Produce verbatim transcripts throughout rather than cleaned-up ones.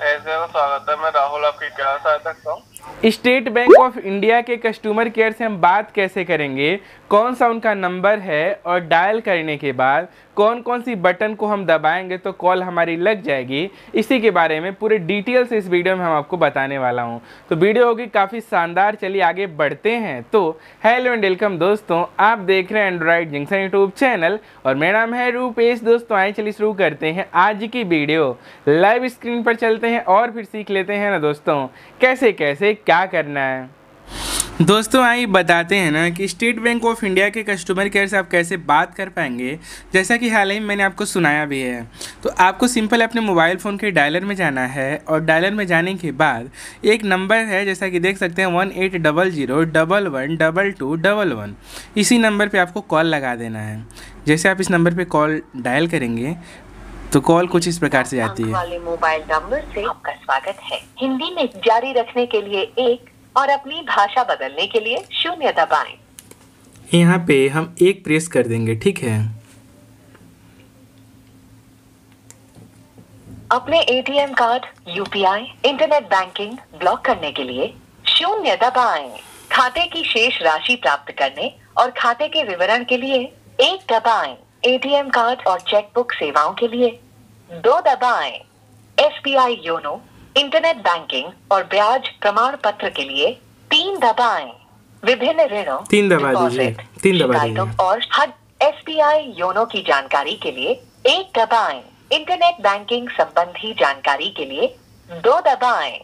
स्वागत है, मैं राहुल, आपकी क्या सहायता करता हूँ? स्टेट बैंक ऑफ इंडिया के कस्टमर केयर से हम बात कैसे करेंगे, कौन सा उनका नंबर है और डायल करने के बाद कौन कौन सी बटन को हम दबाएंगे तो कॉल हमारी लग जाएगी, इसी के बारे में पूरे डिटेल से इस वीडियो में हम आपको बताने वाला हूँ। तो वीडियो होगी काफ़ी शानदार, चलिए आगे बढ़ते हैं। तो हेलो एंड वेलकम दोस्तों, आप देख रहे हैं एंड्रॉयड जंक्शन यूट्यूब चैनल और मेरा नाम है रूपेश। दोस्तों आए चलिए शुरू करते हैं आज की वीडियो, लाइव स्क्रीन पर चलते हैं और फिर सीख लेते हैं ना दोस्तों कैसे कैसे क्या करना है। दोस्तों आइए बताते हैं ना कि स्टेट बैंक ऑफ इंडिया के कस्टमर केयर से आप कैसे बात कर पाएंगे। जैसा कि हाल ही में मैंने आपको सुनाया भी है, तो आपको सिंपल अपने मोबाइल फ़ोन के डायलर में जाना है और डायलर में जाने के बाद एक नंबर है, जैसा कि देख सकते हैं one eight double zero double one double two double one, इसी नंबर पर आपको कॉल लगा देना है। जैसे आप इस नंबर पर कॉल डायल करेंगे तो कॉल कुछ इस प्रकार से जाती है। वाले मोबाइल नंबर से आपका स्वागत है। हिंदी में जारी रखने के लिए एक और अपनी भाषा बदलने के लिए शून्य दबाएं। यहाँ पे हम एक प्रेस कर देंगे, ठीक है। अपने ATM card, UPI, internet banking block करने के लिए शून्य दबाएं। खाते की शेष राशि प्राप्त करने और खाते के विवरण के लिए एक दबाएं। एटीएम कार्ड और चेकबुक सेवाओं के लिए दो दबाएं। एसबीआई योनो, इंटरनेट बैंकिंग और ब्याज प्रमाण पत्र के लिए तीन दबाएं। विभिन्न ऋणों, तीन दबा दीजिए, तीन दबा दीजिए। और हर एसबीआई योनो की जानकारी के लिए एक दबाएं। इंटरनेट बैंकिंग संबंधी जानकारी के लिए दो दबाएं।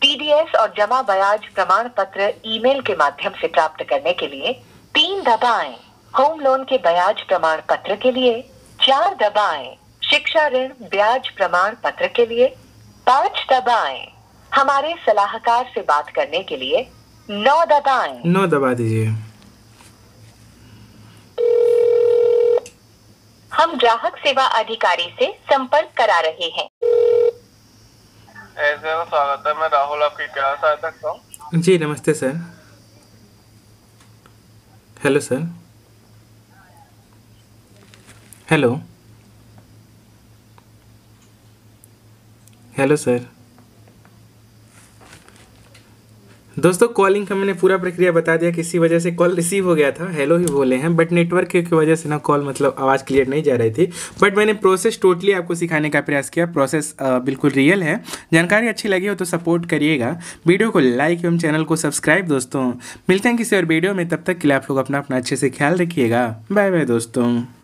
टीडीएस और जमा ब्याज प्रमाण पत्र ईमेल के माध्यम से प्राप्त करने के लिए तीन दबाएं। होम लोन के ब्याज प्रमाण पत्र के लिए चार दबाएं। शिक्षा ऋण ब्याज प्रमाण पत्र के लिए पाँच दबाएं। हमारे सलाहकार से बात करने के लिए नौ दबाएं। नौ दबा दीजिए। हम ग्राहक सेवा अधिकारी से संपर्क करा रहे हैं। ऐसे में स्वागत है, मैं राहुल, आपकी क्या सहायता करता हूँ? जी नमस्ते sir. Hello sir, hello hello sir. दोस्तों कॉलिंग का मैंने पूरा प्रक्रिया बता दिया, किसी वजह से कॉल रिसीव हो गया था, हेलो ही बोले हैं, बट नेटवर्क की वजह से ना कॉल मतलब आवाज़ क्लियर नहीं जा रही थी। बट मैंने प्रोसेस टोटली आपको सिखाने का प्रयास किया, प्रोसेस आ, बिल्कुल रियल है। जानकारी अच्छी लगी हो तो सपोर्ट करिएगा, वीडियो को लाइक एवं चैनल को सब्सक्राइब। दोस्तों मिलते हैं किसी और वीडियो में, तब तक के लिए आप लोग अपना अपना अच्छे से ख्याल रखिएगा। बाय बाय दोस्तों।